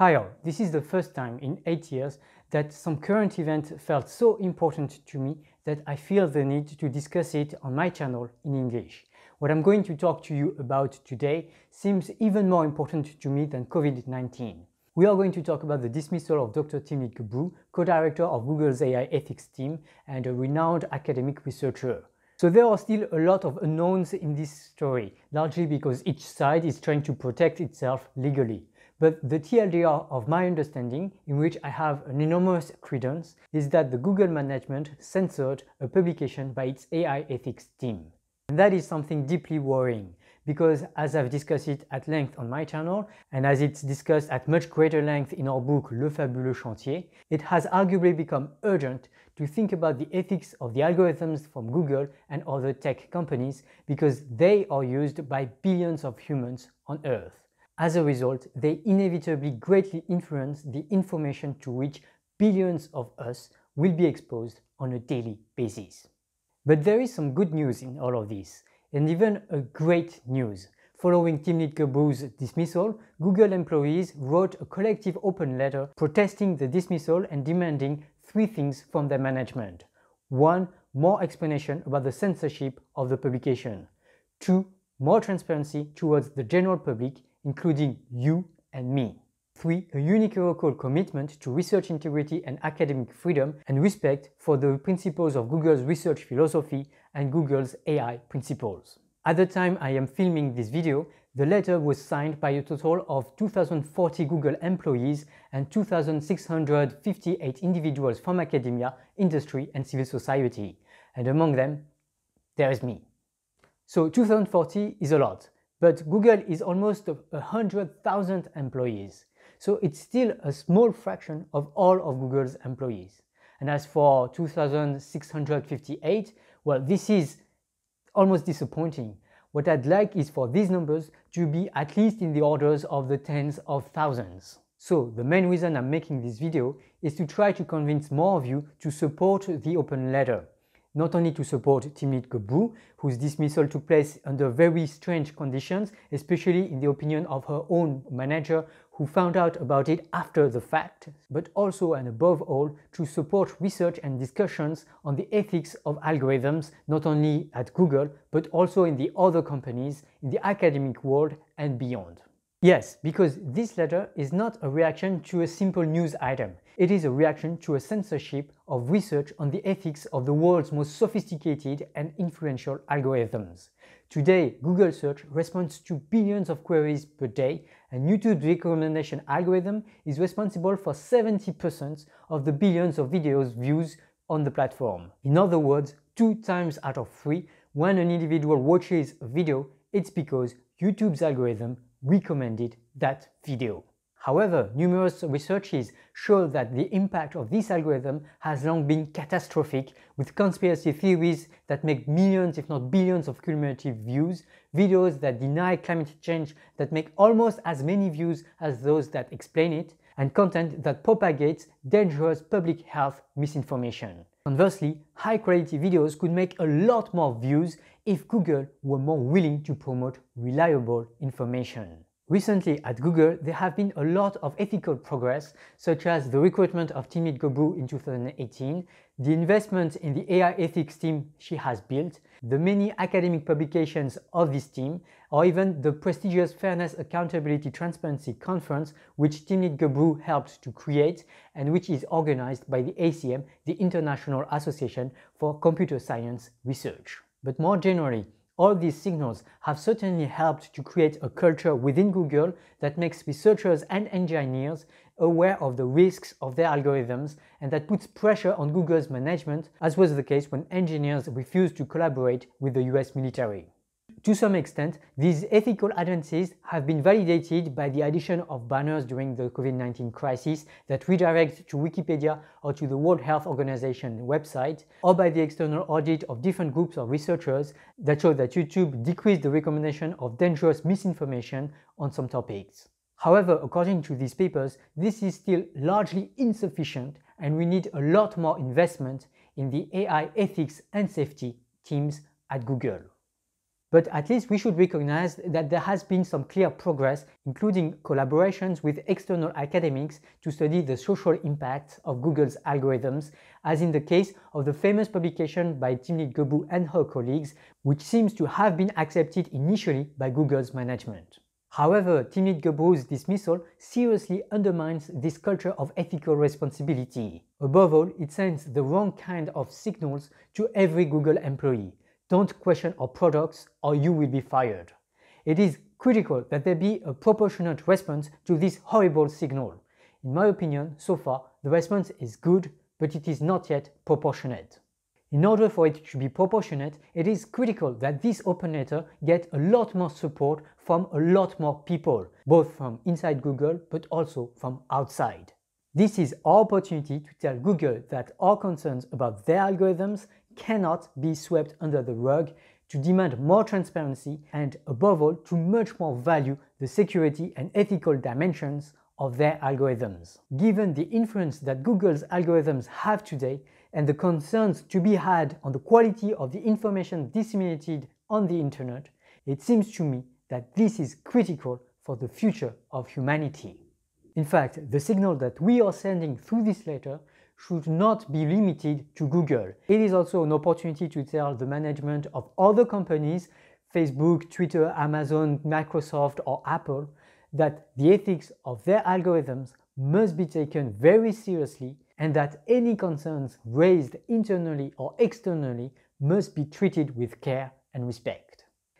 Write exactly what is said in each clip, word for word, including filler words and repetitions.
Hi all, this is the first time in eight years that some current event felt so important to me that I feel the need to discuss it on my channel in English. What I'm going to talk to you about today seems even more important to me than COVID nineteen. We are going to talk about the dismissal of Doctor Timnit Gebru, co-director of Google's A I ethics team and a renowned academic researcher. So there are still a lot of unknowns in this story, largely because each side is trying to protect itself legally. But the T L D R of my understanding, in which I have an enormous credence, is that the Google management censored a publication by its A I ethics team. And that is something deeply worrying, because as I've discussed it at length on my channel, and as it's discussed at much greater length in our book Le Fabuleux Chantier, it has arguably become urgent to think about the ethics of the algorithms from Google and other tech companies, because they are used by billions of humans on Earth. As a result, they inevitably greatly influence the information to which billions of us will be exposed on a daily basis. But there is some good news in all of this, and even a great news. Following Timnit Gebru's dismissal, Google employees wrote a collective open letter protesting the dismissal and demanding three things from their management. One, more explanation about the censorship of the publication. Two, more transparency towards the general public, including you and me. Three, a unequivocal commitment to research integrity and academic freedom and respect for the principles of Google's research philosophy and Google's A I principles. At the time I am filming this video, the letter was signed by a total of two thousand forty Google employees and two thousand six hundred fifty-eight individuals from academia, industry and civil society. And among them, there is me. So two thousand forty is a lot. But Google is almost one hundred thousand employees, so it's still a small fraction of all of Google's employees. And as for two thousand six hundred fifty-eight, well, this is almost disappointing. What I'd like is for these numbers to be at least in the orders of the tens of thousands. So the main reason I'm making this video is to try to convince more of you to support the open letter. Not only to support Timnit Gebru, whose dismissal took place under very strange conditions, especially in the opinion of her own manager, who found out about it after the fact, but also and above all to support research and discussions on the ethics of algorithms, not only at Google, but also in the other companies, in the academic world and beyond. Yes, because this letter is not a reaction to a simple news item. It is a reaction to a censorship of research on the ethics of the world's most sophisticated and influential algorithms. Today, Google search responds to billions of queries per day, and YouTube's recommendation algorithm is responsible for seventy percent of the billions of videos views on the platform. In other words, two times out of three, when an individual watches a video, it's because YouTube's algorithm recommended that video. However, numerous researches show that the impact of this algorithm has long been catastrophic, with conspiracy theories that make millions if not billions of cumulative views, videos that deny climate change that make almost as many views as those that explain it, and content that propagates dangerous public health misinformation. Conversely, high-quality videos could make a lot more views if Google were more willing to promote reliable information. Recently at Google, there have been a lot of ethical progress, such as the recruitment of Timnit Gebru in two thousand eighteen, the investment in the A I ethics team she has built, the many academic publications of this team, or even the prestigious Fairness, Accountability, Transparency conference, which Timnit Gebru helped to create and which is organized by the A C M, the International Association for Computer Science Research. But more generally, all these signals have certainly helped to create a culture within Google that makes researchers and engineers aware of the risks of their algorithms and that puts pressure on Google's management, as was the case when engineers refused to collaborate with the U S military. To some extent, these ethical advances have been validated by the addition of banners during the COVID nineteen crisis that redirect to Wikipedia or to the World Health Organization website, or by the external audit of different groups of researchers that show that YouTube decreased the recommendation of dangerous misinformation on some topics. However, according to these papers, this is still largely insufficient and we need a lot more investment in the A I ethics and safety teams at Google. But at least we should recognize that there has been some clear progress, including collaborations with external academics to study the social impact of Google's algorithms, as in the case of the famous publication by Timnit Gebru and her colleagues, which seems to have been accepted initially by Google's management. However, Timnit Gebru's dismissal seriously undermines this culture of ethical responsibility. Above all, it sends the wrong kind of signals to every Google employee. Don't question our products or you will be fired. It is critical that there be a proportionate response to this horrible signal. In my opinion, so far, the response is good, but it is not yet proportionate. In order for it to be proportionate, it is critical that this open letter get a lot more support from a lot more people, both from inside Google but also from outside. This is our opportunity to tell Google that our concerns about their algorithms cannot be swept under the rug, to demand more transparency and, above all, to much more value the security and ethical dimensions of their algorithms. Given the influence that Google's algorithms have today, and the concerns to be had on the quality of the information disseminated on the internet, it seems to me that this is critical for the future of humanity. In fact, the signal that we are sending through this letter should not be limited to Google. It is also an opportunity to tell the management of other companies, Facebook, Twitter, Amazon, Microsoft or Apple, that the ethics of their algorithms must be taken very seriously and that any concerns raised internally or externally must be treated with care and respect.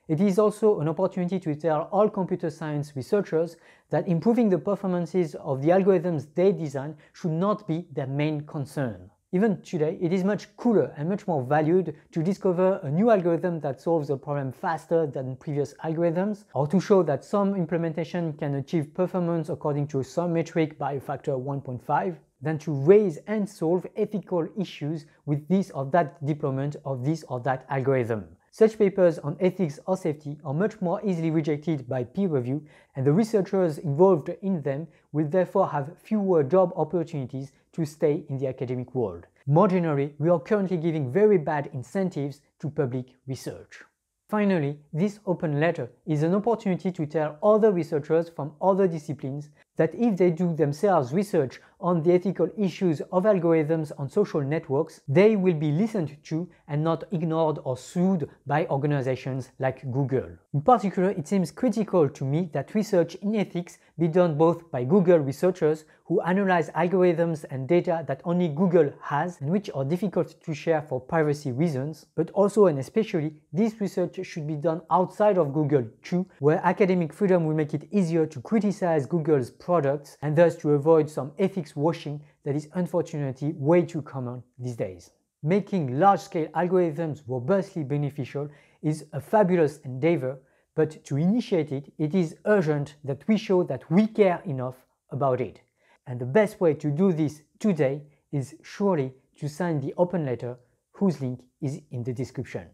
It is also an opportunity to tell all computer science researchers that improving the performances of the algorithms they design should not be their main concern. Even today, it is much cooler and much more valued to discover a new algorithm that solves a problem faster than previous algorithms, or to show that some implementation can achieve performance according to some metric by a factor of one point five, than to raise and solve ethical issues with this or that deployment of this or that algorithm. Such papers on ethics or safety are much more easily rejected by peer review, and the researchers involved in them will therefore have fewer job opportunities to stay in the academic world. More generally, we are currently giving very bad incentives to public research. Finally, this open letter is an opportunity to tell other researchers from other disciplines that if they do themselves research on the ethical issues of algorithms on social networks, they will be listened to and not ignored or sued by organizations like Google. In particular, it seems critical to me that research in ethics be done both by Google researchers who analyze algorithms and data that only Google has and which are difficult to share for privacy reasons, but also and especially this research should be done outside of Google too, where academic freedom will make it easier to criticize Google's products and thus to avoid some ethics washing that is unfortunately way too common these days. Making large-scale algorithms robustly beneficial is a fabulous endeavor, but to initiate it, it is urgent that we show that we care enough about it. And the best way to do this today is surely to sign the open letter whose link is in the description.